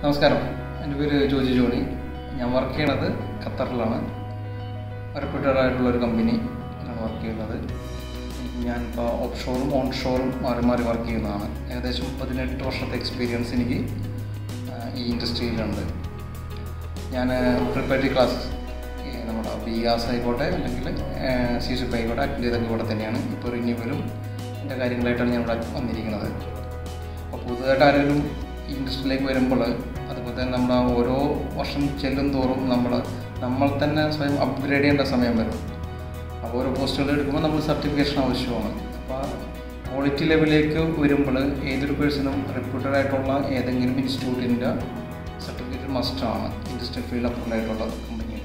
നമസ്കാരം. എൻ്റെ പേര് ജോജു ജോണി. ഞാൻ വർക്ക് ചെയ്യണത് ഖത്തറിലാണ്. റെപ്യൂട്ടഡായിട്ടുള്ളൊരു കമ്പനിയിലാണ് വർക്ക് ചെയ്യുന്നത്. ഞാനിപ്പോൾ ഓഫ് ഷോറും ഓൺ ഷോറും മാറി മാറി വർക്ക് ചെയ്യുന്നതാണ്. ഏകദേശം 18 വർഷത്തെ എക്സ്പീരിയൻസ് എനിക്ക് ഈ ഇൻഡസ്ട്രിയിലുണ്ട്. ഞാൻ പ്രിപ്പറേറ്ററി ക്ലാസ് നമ്മുടെ BGAS ആയിക്കോട്ടെ അല്ലെങ്കിൽ CSIP ആയിക്കോട്ടെ അറ്റൻഡ് ചെയ്തൊക്കെ ഇവിടെ തന്നെയാണ്. ഇപ്പോൾ റിന്യൂവലും എൻ്റെ കാര്യങ്ങളായിട്ടാണ് ഞാൻ ഇവിടെ വന്നിരിക്കുന്നത്. അപ്പോൾ പുതുതായിട്ട് ആരെങ്കിലും ഇൻഡസ്ട്രിയിലേക്ക് വരുമ്പോൾ അതുപോലെ തന്നെ നമ്മൾ ഓരോ വർഷം ചെല്ലും തോറും നമ്മൾ തന്നെ സ്വയം അപ്ഗ്രേഡ് ചെയ്യേണ്ട സമയം വരും. അപ്പോൾ ഓരോ പോസ്റ്റുകൾ എടുക്കുമ്പോൾ നമ്മൾ സർട്ടിഫിക്കേഷൻ ആവശ്യമാണ്. അപ്പോൾ ക്വാളിറ്റി ലെവലിലേക്ക് വരുമ്പോൾ ഏതൊരു പേഴ്സണും റെപ്യൂട്ടഡ് ആയിട്ടുള്ള ഏതെങ്കിലും ഇൻസ്റ്റിറ്റ്യൂട്ടിൻ്റെ സർട്ടിഫിക്കറ്റ് മസ്റ്റാണ് ഇൻഡസ്ട്രിയൽ ഫീൽഡ് അപ്രൂവ്ഡ് ആയിട്ടുള്ള കമ്പനിയിൽ.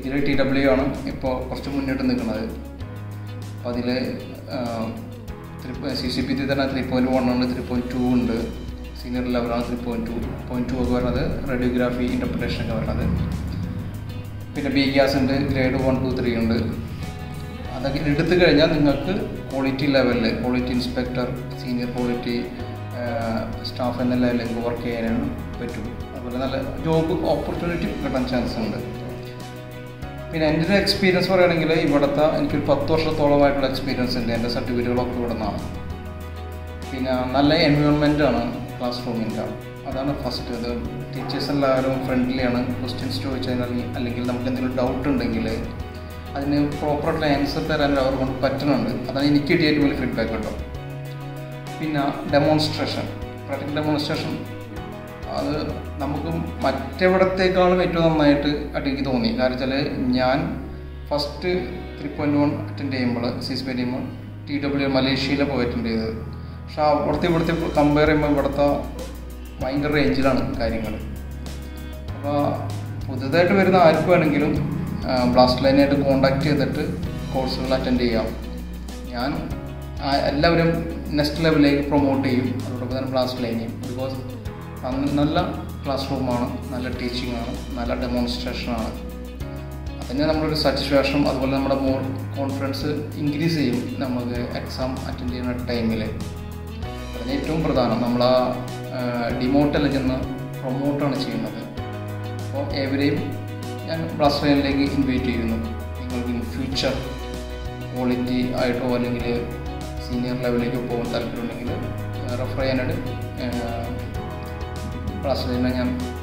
ഇതിൽ TW ആണ് ഇപ്പോൾ കുറച്ച് മുന്നോട്ട് നിൽക്കുന്നത്. അപ്പോൾ അതിൽ CCP തന്നെ 3.1 ഉണ്ട്, 3.2 ഉണ്ട്, സീനിയർ ലെവലാണ് 3.2 ഒക്കെ വരുന്നത്, റേഡിയോഗ്രാഫി ഇൻ്റർപ്രിട്ടേഷനൊക്കെ വരുന്നത്. പിന്നെ BGAS ഉണ്ട്, ഗ്രേഡ് 1, 2, 3 ഉണ്ട്. അതൊക്കെ എടുത്തു കഴിഞ്ഞാൽ നിങ്ങൾക്ക് ക്വാളിറ്റി ലെവലിൽ quality inspector, senior quality staff എന്ന ലെവലിലേക്ക് വർക്ക് ചെയ്യാനാണ് പറ്റും. അതുപോലെ നല്ല ജോബ് ഓപ്പർച്യൂണിറ്റി കിട്ടാൻ ചാൻസ് ഉണ്ട്. പിന്നെ എൻ്റെ ഒരു എക്സ്പീരിയൻസ് പറയുകയാണെങ്കിൽ ഇവിടുത്തെ എനിക്കൊരു 10 വർഷത്തോളമായിട്ടുള്ള എക്സ്പീരിയൻസ് ഉണ്ട്. എൻ്റെ സർട്ടിഫിക്കറ്റുകളൊക്കെ ഇവിടെ നിന്നാണ്. പിന്നെ നല്ല എൻവയോൺമെൻറ്റാണ് ക്ലാസ് റൂമിൻ്റെ. അതാണ് ഫസ്റ്റ്. അത് ടീച്ചേഴ്സ് എല്ലാവരും ഫ്രണ്ട്ലിയാണ്. ക്വസ്റ്റ്യൻസ് ചോദിച്ചാൽ അല്ലെങ്കിൽ നമുക്ക് എന്തെങ്കിലും ഡൗട്ട് ഉണ്ടെങ്കിൽ അതിന് പ്രോപ്പറായിട്ടുള്ള ആൻസർ തരാൻ അവർ കൊണ്ട് പറ്റുന്നുണ്ട്. അതാണ് എനിക്ക് കിട്ടിയ ഏറ്റവും വലിയ ഫീഡ്ബാക്ക് കേട്ടോ. പിന്നെ ഡെമോൺസ്ട്രേഷൻ, പ്രാക്ടിക്കൽ ഡെമോൺസ്ട്രേഷൻ, അത് നമുക്ക് മറ്റെവിടത്തേക്കാളും ഏറ്റവും നന്നായിട്ട് എനിക്ക് തോന്നി. കാരണം വെച്ചാൽ ഞാൻ ഫസ്റ്റ് 3.1 അറ്റൻഡ് ചെയ്യുമ്പോൾ CSIP ചെയ്യുമ്പോൾ TW മലേഷ്യയിലെ പോയി അറ്റൻഡ് ചെയ്തത്. പക്ഷെ ഇവിടുത്തെ കമ്പയർ ചെയ്യുമ്പോൾ ഇവിടുത്തെ ഭയങ്കര റേഞ്ചിലാണ് കാര്യങ്ങൾ. അപ്പോൾ പുതുതായിട്ട് വരുന്ന ആർക്ക് വേണമെങ്കിലും ബ്ലാസ്റ്റ്ലൈനായിട്ട് കോൺടാക്റ്റ് ചെയ്തിട്ട് കോഴ്സുകൾ അറ്റൻഡ് ചെയ്യാം. ഞാൻ എല്ലാവരും നെക്സ്റ്റ് ലെവലിലേക്ക് പ്രൊമോട്ട് ചെയ്യും. അതോടൊപ്പം തന്നെ ബ്ലാസ്റ്റ്ലൈനെയും, ബിക്കോസ് നല്ല ക്ലാസ് റൂമാണ്, നല്ല ടീച്ചിങ്ങാണ്, നല്ല ഡെമോൺസ്ട്രേഷനാണ്. അതിന് നമ്മളൊരു സാറ്റിസ്ഫാക്ഷൻ, അതുപോലെ നമ്മുടെ മോർ കോൺഫിഡൻസ് ഇൻക്രീസ് ചെയ്യും നമുക്ക് എക്സാം അറ്റൻഡ് ചെയ്യുന്ന ടൈമിൽ. അതിന് ഏറ്റവും പ്രധാനം നമ്മൾ ആ ഡിമോട്ടല്ല ചെന്ന് പ്രൊമോട്ടാണ് ചെയ്യുന്നത്. അപ്പോൾ എവരെയും ഞാൻ ബ്ലാസ്റ്റ്ലൈനിലേക്ക് ഇൻവൈറ്റ് ചെയ്യുന്നു. നിങ്ങൾക്ക് ഇൻ ഫ്യൂച്ചർ ക്വാളിറ്റി ആയിട്ടോ അല്ലെങ്കിൽ സീനിയർ ലെവലിലേക്കോ പോകാൻ താല്പര്യമുണ്ടെങ്കിൽ റെഫർ ചെയ്യാനായിട്ട് ബ്ലാസ്റ്റ്ലൈനെ ഞാൻ